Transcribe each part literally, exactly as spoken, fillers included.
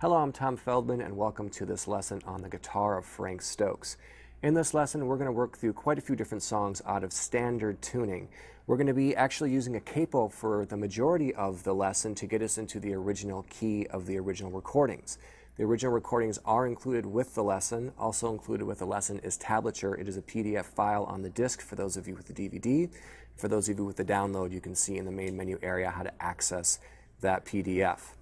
Hello, I'm Tom Feldmann, and welcome to this lesson on the guitar of Frank Stokes. In this lesson, we're going to work through quite a few different songs out of standard tuning. We're going to be actually using a capo for the majority of the lesson to get us into the original key of the original recordings. The original recordings are included with the lesson. Also included with the lesson is tablature. It is a P D F file on the disc for those of you with the D V D. For those of you with the download, you can see in the main menu area how to access that P D F.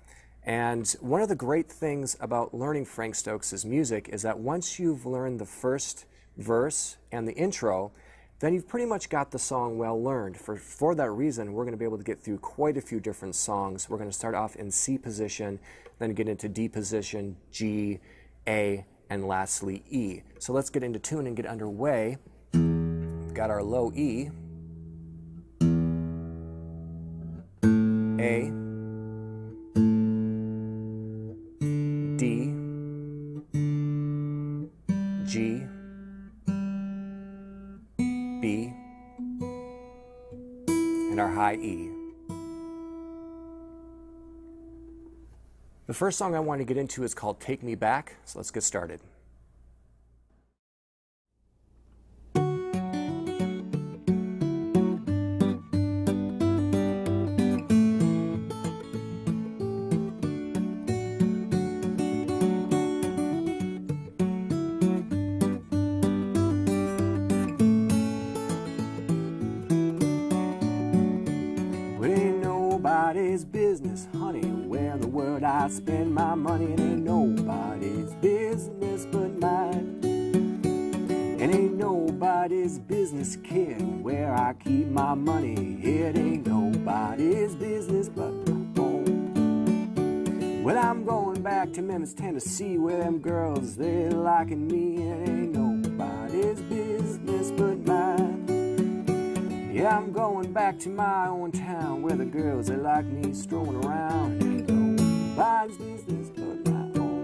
And one of the great things about learning Frank Stokes' music is that once you've learned the first verse and the intro, then you've pretty much got the song well learned. For, for that reason, we're going to be able to get through quite a few different songs. We're going to start off in C position, then get into D position, G, A, and lastly E. So let's get into tune and get underway. We've got our low E, A, G, B, and our high E. The first song I want to get into is called Take Me Back, so let's get started. Nobody's business, honey, where in the world I spend my money. It ain't nobody's business but mine. It ain't nobody's business, kid, where I keep my money. It ain't nobody's business but my own. Well, I'm going back to Memphis, Tennessee, where them girls, they liking me. It ain't nobody's business but mine. Yeah, I'm going back to my own town where the girls that like me strolling around. Ain't nobody's business but my own.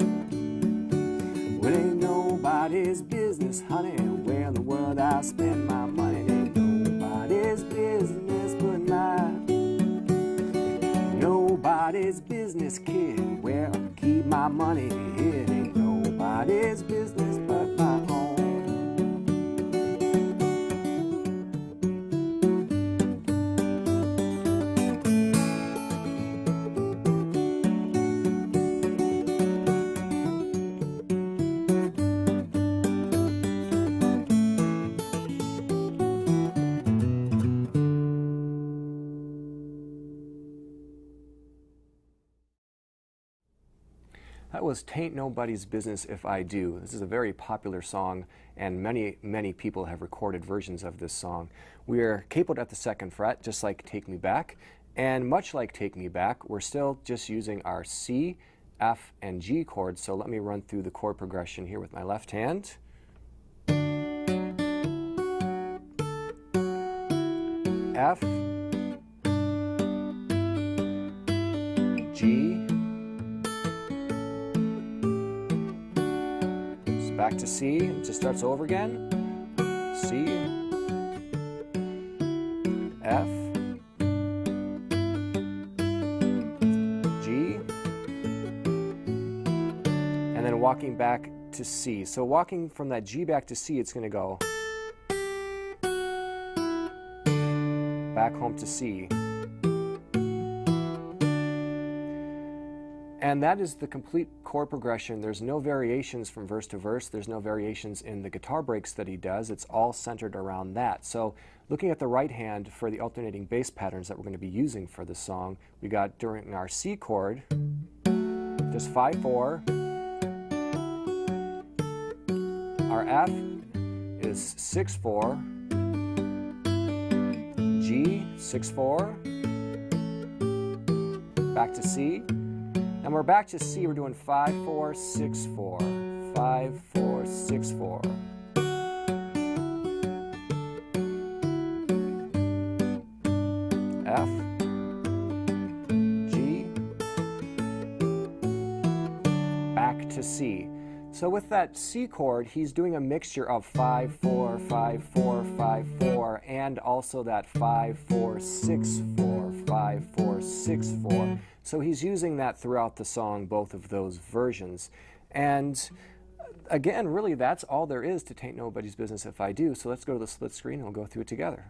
Well, ain't nobody's business, honey, where in the world I spend my money. Ain't nobody's business but mine. Nobody's business, kid, where I keep my money. It ain't nobody's business but my own. That was Tain't Nobody's Business If I Do. This is a very popular song, and many, many people have recorded versions of this song. We are capoed at the second fret, just like Take Me Back. And much like Take Me Back, we're still just using our C, F, and G chords. So let me run through the chord progression here with my left hand. F, G, back to C, it just starts over again. C, F, G, and then walking back to C. So walking from that G back to C, it's going to go back home to C. And that is the complete chord progression. There's no variations from verse to verse. There's no variations in the guitar breaks that he does. It's all centered around that. So looking at the right hand for the alternating bass patterns that we're going to be using for this song, we got during our C chord, just five four. Our F is six four. G, six four. Back to C. And we're back to C, we're doing five four, six four, five four, six four. F, G, back to C. So with that C chord, he's doing a mixture of five four, five four, five four, and and also that five, four, six, four, five, four, six, four. So he's using that throughout the song, both of those versions. And again, really, that's all there is to Tain't Nobody's Business If I Do. So let's go to the split screen and we'll go through it together.